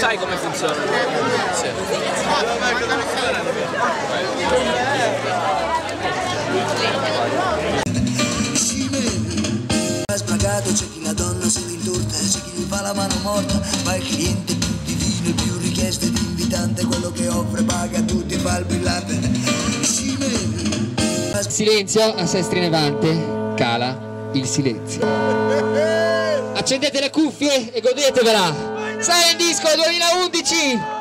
Sai come funziona? Spagato, c'è chi la donna se l'intorta, c'è chi gli fa la mano morta, ma il cliente più divino, più richieste di invitante, quello che offre paga a tutti e fa il brillante. Silenzio a Sestri Levante, cala il silenzio. Accendete le cuffie e godetevela. Sale in disco 2011.